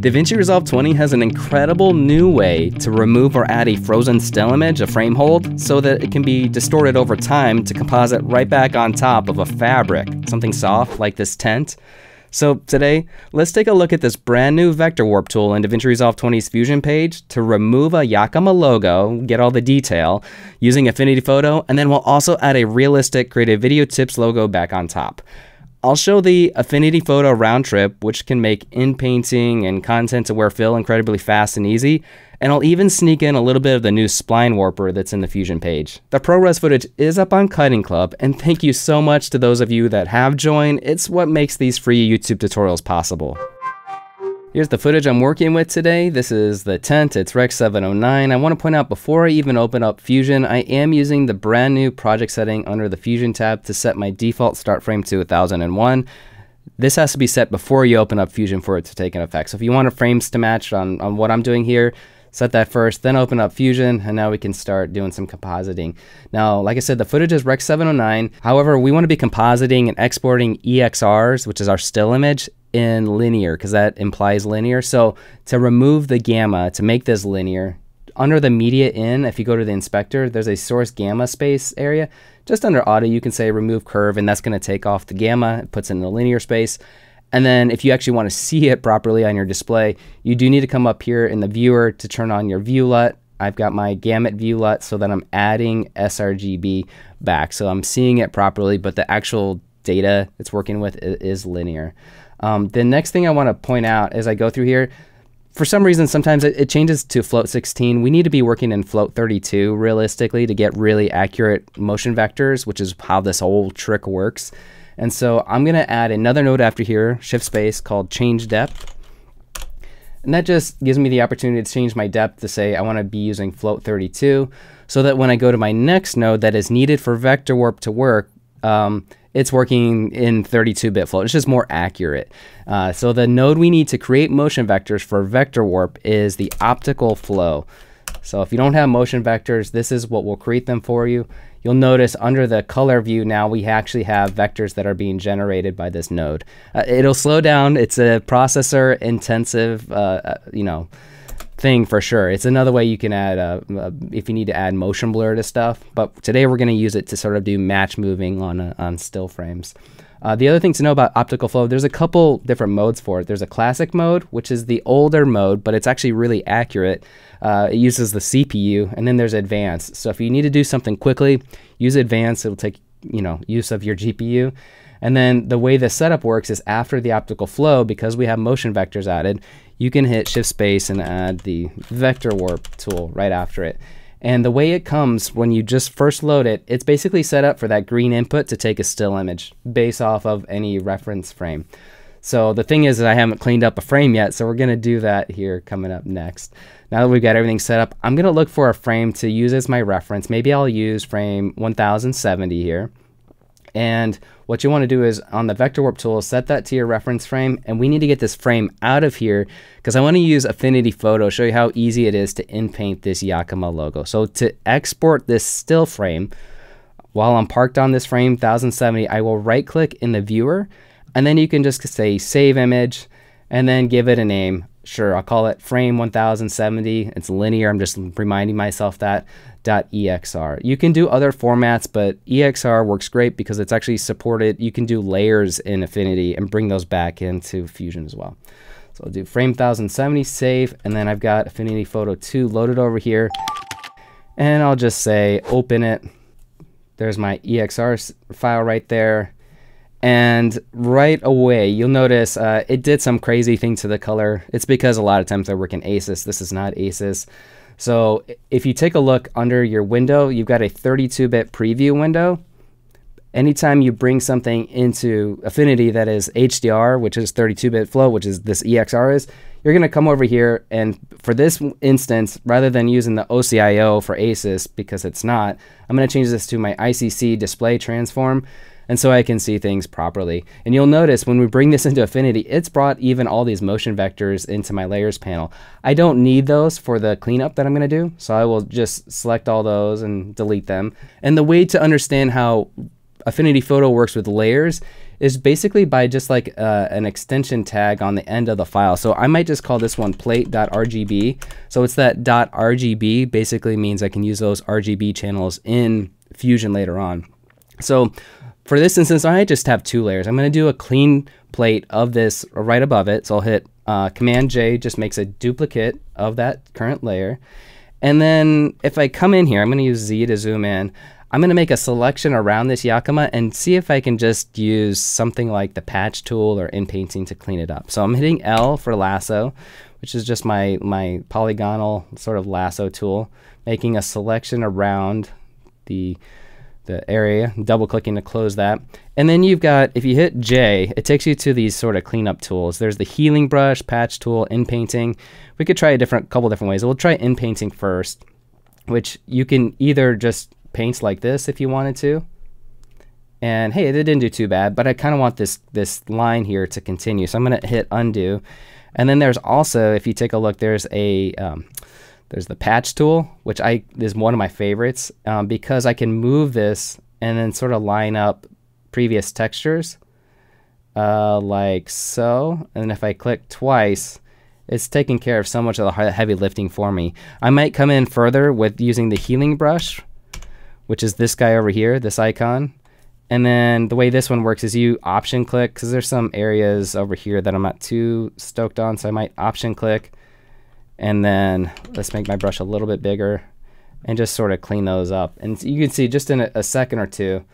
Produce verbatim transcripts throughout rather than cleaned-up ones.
DaVinci Resolve twenty has an incredible new way to remove or add a frozen still image, a frame hold, so that it can be distorted over time to composite right back on top of a fabric, something soft like this tent. So today, let's take a look at this brand new Vector Warp tool in DaVinci Resolve twenty's Fusion page to remove a Yakima logo, get all the detail, using Affinity Photo, and then we'll also add a realistic Creative Video Tips logo back on top. I'll show the Affinity Photo round trip, which can make in-painting and content-aware fill incredibly fast and easy, and I'll even sneak in a little bit of the new Spline Warper that's in the Fusion page. The ProRes footage is up on Cutting Club, and thank you so much to those of you that have joined. It's what makes these free YouTube tutorials possible. Here's the footage I'm working with today. This is the tent, it's Rec seven oh nine. I want to point out before I even open up Fusion, I am using the brand new project setting under the Fusion tab to set my default start frame to one thousand one. This has to be set before you open up Fusion for it to take an effect. So if you want frames to match on, on what I'm doing here, set that first, then open up Fusion, and now we can start doing some compositing. Now, like I said, the footage is Rec seven oh nine. However, we want to be compositing and exporting E X Rs, which is our still image, in linear, because that implies linear. So to remove the gamma, to make this linear, under the media in, if you go to the inspector, there's a source gamma space area. Just under auto, you can say remove curve, and that's going to take off the gamma. It puts it in the linear space. And then if you actually want to see it properly on your display, you do need to come up here in the viewer to turn on your view L U T. I've got my gamut view L U T so that I'm adding sRGB back. So I'm seeing it properly, but the actual data it's working with is linear. Um, the next thing I want to point out as I go through here, for some reason, sometimes it, it changes to float sixteen. We need to be working in float thirty-two realistically to get really accurate motion vectors, which is how this whole trick works. And so I'm going to add another node after here, shift space, called change depth. And that just gives me the opportunity to change my depth to say I want to be using float thirty-two, so that when I go to my next node that is needed for Vector Warp to work, um, it's working in thirty-two bit float. It's just more accurate. Uh, so the node we need to create motion vectors for Vector Warp is the optical flow. So if you don't have motion vectors, this is what will create them for you. You'll notice under the color view now we actually have vectors that are being generated by this node. Uh, it'll slow down. It's a processor intensive, uh, you know, thing for sure. It's another way you can add, uh, uh, if you need to add motion blur to stuff. But today we're going to use it to sort of do match moving on, uh, on still frames. Uh, the other thing to know about optical flow, there's a couple different modes for it. There's a classic mode, which is the older mode, but it's actually really accurate. Uh, it uses the C P U, and then there's advanced. So if you need to do something quickly, use advanced. It'll take, you know, use of your G P U. And then the way the setup works is after the optical flow, because we have motion vectors added, you can hit shift space and add the Vector Warp tool right after it. And the way it comes when you just first load it, it's basically set up for that green input to take a still image based off of any reference frame. So the thing is that I haven't cleaned up a frame yet, so we're going to do that here coming up next. Now that we've got everything set up, I'm going to look for a frame to use as my reference. Maybe I'll use frame one thousand seventy here. And what you want to do is on the Vector Warp tool, set that to your reference frame. And we need to get this frame out of here because I want to use Affinity Photo, show you how easy it is to inpaint this Yakima logo. So to export this still frame, while I'm parked on this frame one thousand seventy, I will right click in the viewer. And then you can just say save image and then give it a name. Sure, I'll call it frame one thousand seventy. It's linear. I'm just reminding myself that .exr. You can do other formats, but E X R works great because it's actually supported. You can do layers in Affinity and bring those back into Fusion as well. So I'll do frame one thousand seventy, save, and then I've got Affinity Photo two loaded over here. And I'll just say open it. There's my E X R file right there. And right away, you'll notice uh, it did some crazy thing to the color. It's because a lot of times I work in ACES. This is not ACES. So if you take a look under your window, you've got a thirty-two bit preview window. Anytime you bring something into Affinity that is H D R, which is thirty-two bit flow, which is this E X R is, you're going to come over here. And for this instance, rather than using the O C I O for ACES, because it's not, I'm going to change this to my I C C display transform. And so I can see things properly. And you'll notice when we bring this into Affinity, it's brought even all these motion vectors into my layers panel. I don't need those for the cleanup that I'm going to do. So I will just select all those and delete them. And the way to understand how Affinity Photo works with layers is basically by just like uh, an extension tag on the end of the file. So I might just call this one plate dot R G B. So it's that .rgb basically means I can use those R G B channels in Fusion later on. So for this instance, I just have two layers. I'm going to do a clean plate of this right above it. So I'll hit uh, Command J, just makes a duplicate of that current layer. And then if I come in here, I'm going to use Z to zoom in. I'm going to make a selection around this Yakima and see if I can just use something like the patch tool or in painting to clean it up. So I'm hitting L for lasso, which is just my, my polygonal sort of lasso tool, making a selection around the, the area, double clicking to close that. And then you've got, if you hit J, it takes you to these sort of cleanup tools. There's the healing brush, patch tool, in painting. We could try a different couple different ways. We'll try in painting first, which you can either just paints like this if you wanted to, and hey, it didn't do too bad, but I kind of want this this line here to continue, so I'm going to hit undo. And then there's also, if you take a look, there's a um, there's the patch tool, which I is one of my favorites um, because I can move this and then sort of line up previous textures uh, like so. And if I click twice, it's taking care of so much of the heavy lifting for me. I might come in further with using the healing brush, which is this guy over here, this icon. And then the way this one works is you option click, because there's some areas over here that I'm not too stoked on, so I might option click. And then let's make my brush a little bit bigger and just sort of clean those up. And you can see just in a, a second or two,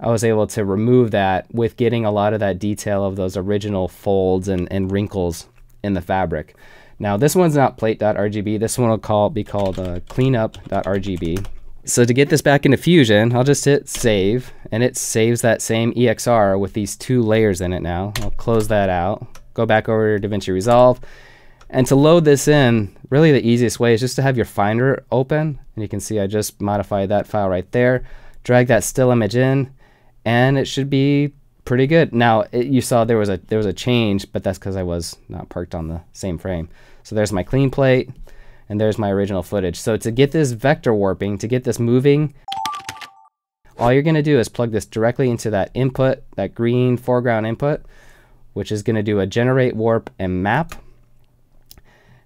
I was able to remove that with getting a lot of that detail of those original folds and, and wrinkles in the fabric. Now this one's not plate dot R G B, this one will call, be called uh, cleanup dot R G B. So to get this back into Fusion, I'll just hit save, and it saves that same E X R with these two layers in it now. I'll close that out, go back over to DaVinci Resolve. And to load this in, really the easiest way is just to have your Finder open, and you can see I just modified that file right there, drag that still image in, and it should be pretty good. Now it, you saw there was a there was a change, but that's because I was not parked on the same frame. So there's my clean plate. And there's my original footage. So to get this vector warping, to get this moving, all you're gonna do is plug this directly into that input, that green foreground input, which is gonna do a generate, warp, and map.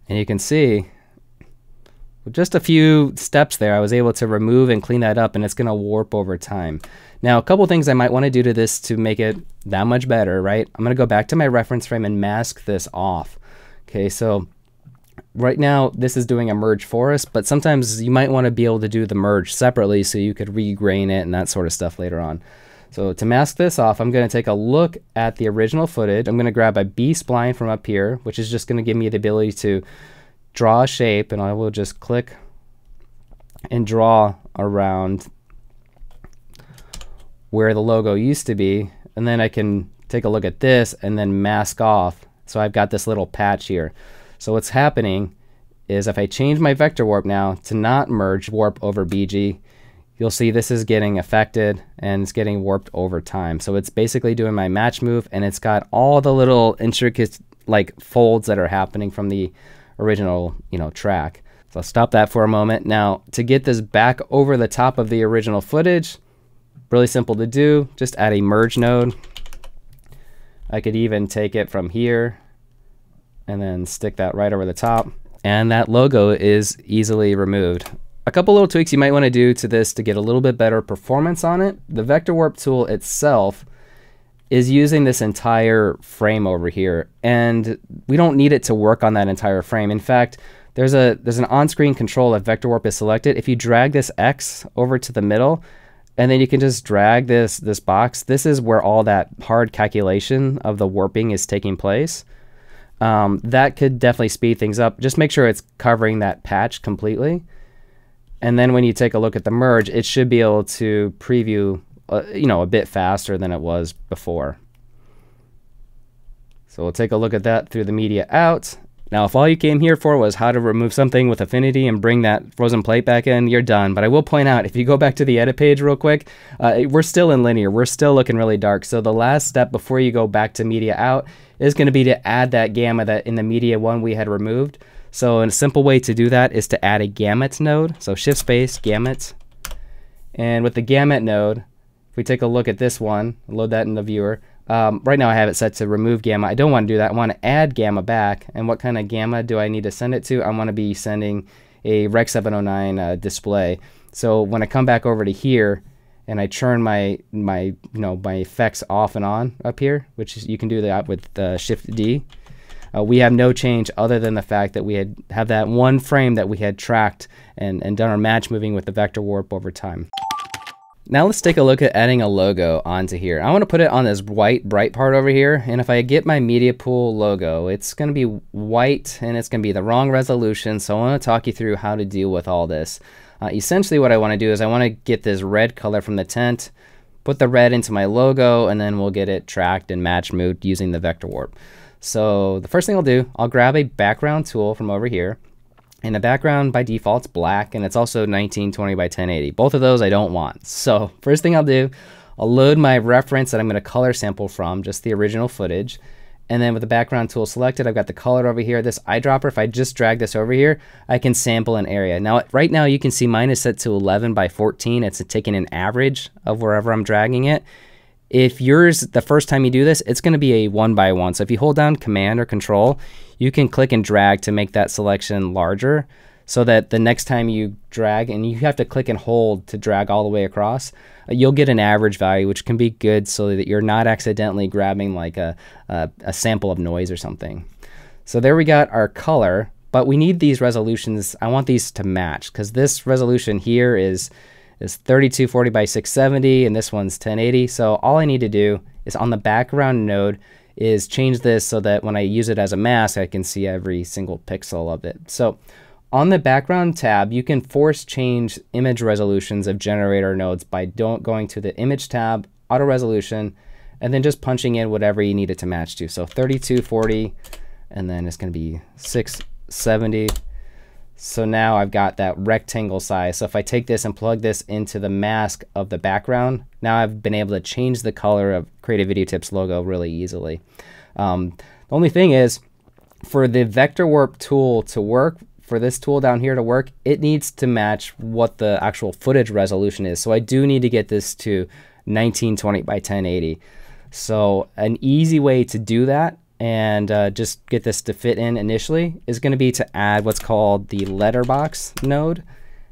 And you can see, with just a few steps there, I was able to remove and clean that up, and it's gonna warp over time. Now, a couple things I might wanna do to this to make it that much better, right? I'm gonna go back to my reference frame and mask this off. Okay, so right now this is doing a merge for us, but sometimes you might want to be able to do the merge separately so you could regrain it and that sort of stuff later on. So to mask this off, I'm going to take a look at the original footage. I'm going to grab a B spline from up here, which is just going to give me the ability to draw a shape, and I will just click and draw around where the logo used to be, and then I can take a look at this and then mask off. So I've got this little patch here. So what's happening is if I change my vector warp now to not merge warp over B G, you'll see this is getting affected and it's getting warped over time. So it's basically doing my match move, and it's got all the little intricate like folds that are happening from the original, you know, track. So I'll stop that for a moment. Now to get this back over the top of the original footage, really simple to do, just add a merge node. I could even take it from here and then stick that right over the top, and that logo is easily removed. A couple little tweaks you might want to do to this to get a little bit better performance on it. The vector warp tool itself is using this entire frame over here, and we don't need it to work on that entire frame. In fact, there's a there's an on-screen control if vector warp is selected. If you drag this X over to the middle, and then you can just drag this this box, this is where all that hard calculation of the warping is taking place. Um, that could definitely speed things up. Just make sure it's covering that patch completely. And then when you take a look at the merge, it should be able to preview, uh, you know, a bit faster than it was before. So we'll take a look at that through the media out. Now, if all you came here for was how to remove something with Affinity and bring that frozen plate back in, you're done. But I will point out, if you go back to the edit page real quick, uh, we're still in linear. We're still looking really dark. So the last step before you go back to media out is going to be to add that gamma that in the media one we had removed. So a simple way to do that is to add a gamut node. So shift space, gamut. And with the gamut node, if we take a look at this one, load that in the viewer, Um, right now I have it set to remove gamma. I don't want to do that. I want to add gamma back. And what kind of gamma do I need to send it to? I want to be sending a Rec seven oh nine uh, display. So when I come back over to here and I turn my my you know my effects off and on up here, which is, you can do that with uh, Shift D. Uh, we have no change other than the fact that we had have that one frame that we had tracked and and done our match moving with the vector warp over time. Now let's take a look at adding a logo onto here. I want to put it on this white bright part over here, and if I get my media pool logo, it's going to be white and it's going to be the wrong resolution, so I want to talk you through how to deal with all this. Uh, essentially what I want to do is I want to get this red color from the tent, put the red into my logo, and then we'll get it tracked and match moved using the vector warp. So the first thing I'll do, I'll grab a background tool from over here. And the background by default's black, and it's also nineteen twenty by ten eighty. Both of those I don't want. So first thing I'll do, I'll load my reference that I'm going to color sample from, just the original footage. And then with the background tool selected, I've got the color over here. This eyedropper, if I just drag this over here, I can sample an area. Now right now you can see mine is set to eleven by fourteen. It's taking an average of wherever I'm dragging it. If yours, the first time you do this, it's going to be a one by one. So if you hold down Command or Control, you can click and drag to make that selection larger so that the next time you drag, and you have to click and hold to drag all the way across, you'll get an average value, which can be good so that you're not accidentally grabbing like a, a, a sample of noise or something. So there we got our color, but we need these resolutions. I want these to match because this resolution here is is thirty-two forty by six seventy, and this one's ten eighty. So all I need to do is on the background node is change this so that when I use it as a mask, I can see every single pixel of it. So on the background tab, you can force change image resolutions of generator nodes by don't going to the image tab, auto resolution, and then just punching in whatever you need it to match to. So thirty-two forty, and then it's going to be six seventy. So now I've got that rectangle size. So if I take this and plug this into the mask of the background, now I've been able to change the color of Creative Video Tips logo really easily. Um, the only thing is, for the vector warp tool to work, for this tool down here to work, it needs to match what the actual footage resolution is. So I do need to get this to nineteen twenty by ten eighty. So an easy way to do that and uh, just get this to fit in initially is going to be to add what's called the letterbox node.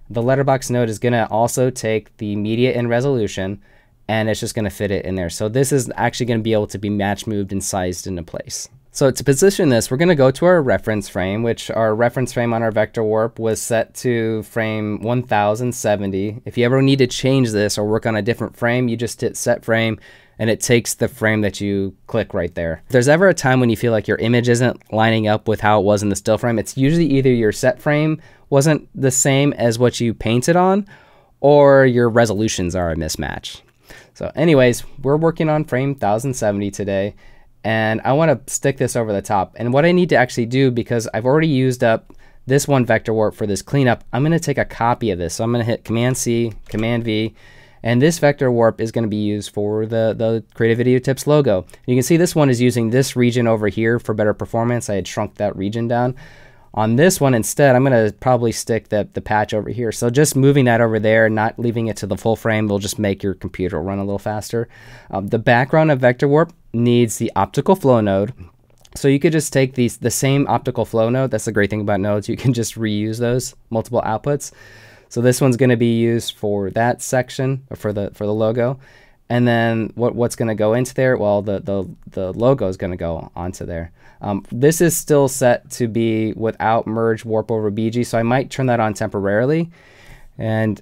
The letterbox node is going to also take the media in resolution, and it's just going to fit it in there. So this is actually going to be able to be match moved and sized into place. So to position this, we're going to go to our reference frame, which our reference frame on our vector warp was set to frame one thousand seventy. If you ever need to change this or work on a different frame, you just hit set frame, and it takes the frame that you click right there. If there's ever a time when you feel like your image isn't lining up with how it was in the still frame, it's usually either your set frame wasn't the same as what you painted on, or your resolutions are a mismatch. So anyways, we're working on frame one thousand seventy today. And I want to stick this over the top. And what I need to actually do, because I've already used up this one vector warp for this cleanup, I'm going to take a copy of this. So I'm going to hit Command C, Command V, and this vector warp is going to be used for the, the Creative Video Tips logo. And you can see this one is using this region over here for better performance. I had shrunk that region down. On this one instead, I'm going to probably stick the, the patch over here. So just moving that over there and not leaving it to the full frame will just make your computer run a little faster. Um, the background of vector warp needs the optical flow node. So you could just take these, the same optical flow node. That's the great thing about nodes. You can just reuse those multiple outputs. So this one's going to be used for that section, or for the for the logo. And then what, what's going to go into there? Well, the, the, the logo is going to go onto there. Um, this is still set to be without merge warp over B G, so I might turn that on temporarily. And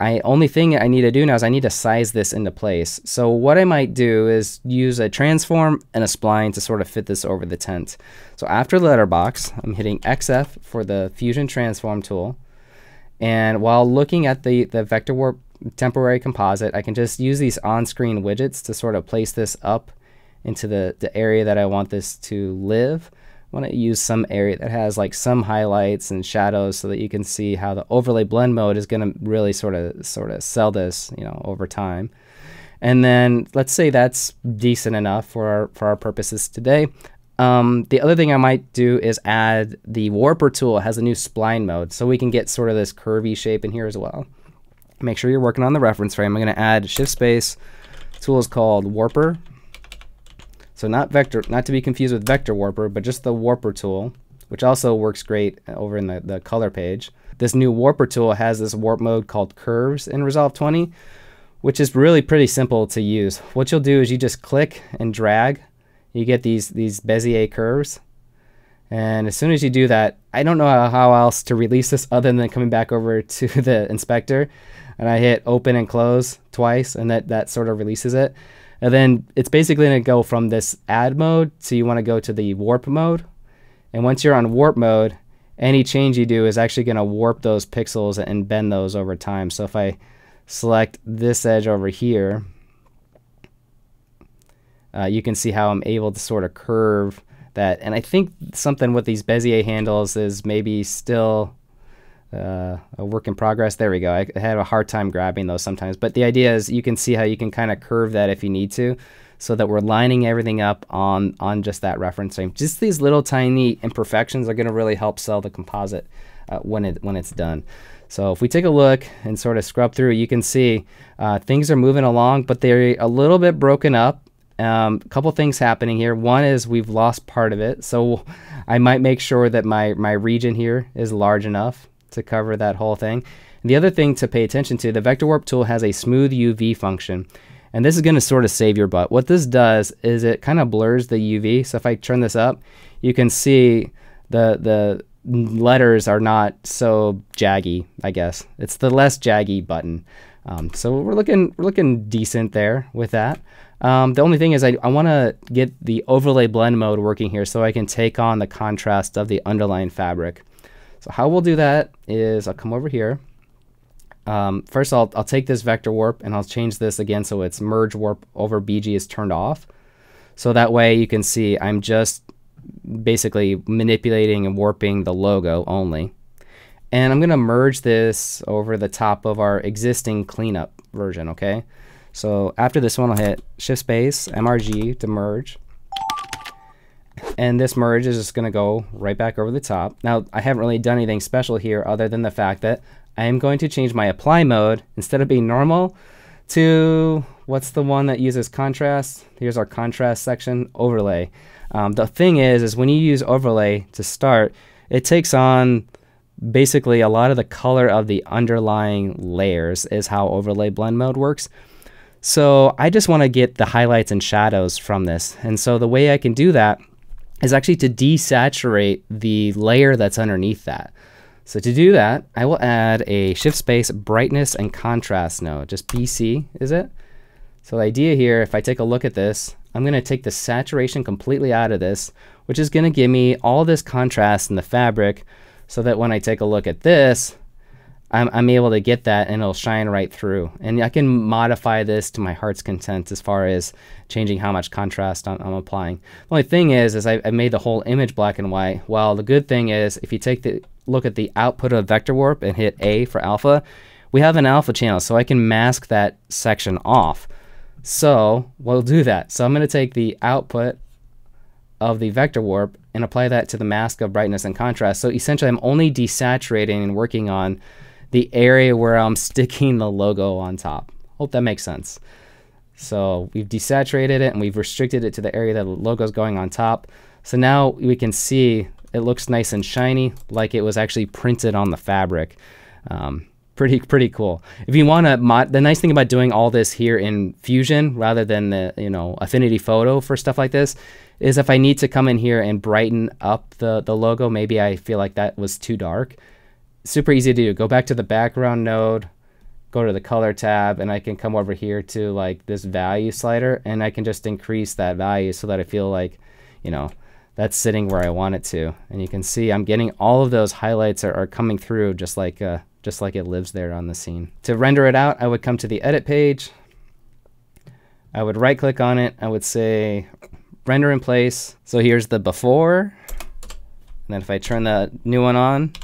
I only thing I need to do now is I need to size this into place. So what I might do is use a transform and a spline to sort of fit this over the tent. So after letterbox, I'm hitting X F for the Fusion Transform tool. And while looking at the, the vector warp temporary composite, I can just use these on-screen widgets to sort of place this up into the, the area that I want this to live. I want to use some area that has like some highlights and shadows so that you can see how the overlay blend mode is going to really sort of sort of sell this, you know, over time. And then let's say that's decent enough for our, for our purposes today. Um, the other thing I might do is add the warper tool. It has a new spline mode, so we can get sort of this curvy shape in here as well. Make sure you're working on the reference frame. I'm going to add shift space. Tool is called warper. So not vector, not to be confused with Vector Warper, but just the Warper tool, which also works great over in the, the color page. This new Warper tool has this warp mode called Curves in Resolve twenty, which is really pretty simple to use. What you'll do is you just click and drag. You get these, these Bezier curves. And as soon as you do that, I don't know how else to release this other than coming back over to the inspector. And I hit open and close twice, and that, that sort of releases it. And then it's basically going to go from this add mode, so you want to go to the warp mode. And once you're on warp mode, any change you do is actually going to warp those pixels and bend those over time. So if I select this edge over here, uh, you can see how I'm able to sort of curve that. And I think something with these Bezier handles is maybe still uh, a work in progress. There we go. I had a hard time grabbing those sometimes. But the idea is you can see how you can kind of curve that if you need to, so that we're lining everything up on, on just that reference frame. Just these little tiny imperfections are gonna really help sell the composite uh, when, it, when it's done. So if we take a look and sort of scrub through, you can see uh, things are moving along, but they're a little bit broken up. Um, a couple things happening here. One is we've lost part of it, so I might make sure that my, my region here is large enough to cover that whole thing. And the other thing to pay attention to, the Vector Warp tool has a smooth U V function. And this is going to sort of save your butt. What this does is it kind of blurs the U V. So if I turn this up, you can see the the letters are not so jaggy, I guess. It's the less jaggy button. Um, so we're looking we're looking decent there with that. Um, the only thing is I, I want to get the overlay blend mode working here so I can take on the contrast of the underlying fabric. So how we'll do that is I'll come over here. Um, first, I'll, I'll take this Vector Warp and I'll change this again so it's merge warp over B G is turned off. So that way you can see I'm just basically manipulating and warping the logo only. And I'm going to merge this over the top of our existing cleanup version, okay? So after this one, I'll hit Shift Space, M R G to merge. And this merge is just going to go right back over the top. Now, I haven't really done anything special here other than the fact that I am going to change my apply mode instead of being normal to what's the one that uses contrast. Here's our contrast section, overlay. Um, the thing is, is when you use overlay to start, it takes on basically a lot of the color of the underlying layers is how overlay blend mode works. So I just want to get the highlights and shadows from this. And so the way I can do that is actually to desaturate the layer that's underneath that. So to do that, I will add a Shift Space Brightness and Contrast node, just B C, is it? So the idea here, if I take a look at this, I'm going to take the saturation completely out of this, which is going to give me all this contrast in the fabric so that when I take a look at this, I'm, I'm able to get that and it'll shine right through. And I can modify this to my heart's content as far as changing how much contrast I'm, I'm applying. The only thing is, is I, I made the whole image black and white. Well, the good thing is if you take the look at the output of Vector Warp and hit A for alpha, we have an alpha channel, so I can mask that section off. So we'll do that. So I'm going to take the output of the Vector Warp and apply that to the mask of brightness and contrast. So essentially I'm only desaturating and working on the area where I'm sticking the logo on top. Hope that makes sense. So we've desaturated it and we've restricted it to the area that the logo is going on top. So now we can see it looks nice and shiny, like it was actually printed on the fabric. Um, pretty, pretty cool. If you want to mod, the nice thing about doing all this here in Fusion rather than the you know Affinity Photo for stuff like this is if I need to come in here and brighten up the the logo, maybe I feel like that was too dark. Super easy to do. Go back to the background node, go to the color tab, and I can come over here to like this value slider, and I can just increase that value so that I feel like you know. that's sitting where I want it to. And you can see I'm getting all of those highlights are, are coming through just like uh, just like it lives there on the scene. To render it out, I would come to the edit page. I would right click on it. I would say render in place. So here's the before. And then if I turn the new one on,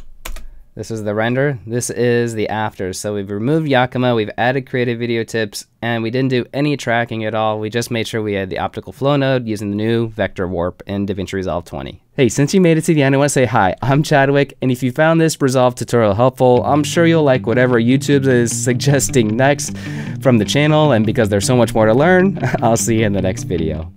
this is the render. This is the after. So we've removed Yakima, we've added Creative Video Tips, and we didn't do any tracking at all. We just made sure we had the optical flow node using the new Vector Warp in DaVinci Resolve twenty. Hey, since you made it to the end, I want to say hi, I'm Chadwick, and if you found this Resolve tutorial helpful, I'm sure you'll like whatever YouTube is suggesting next from the channel, and because there's so much more to learn, I'll see you in the next video.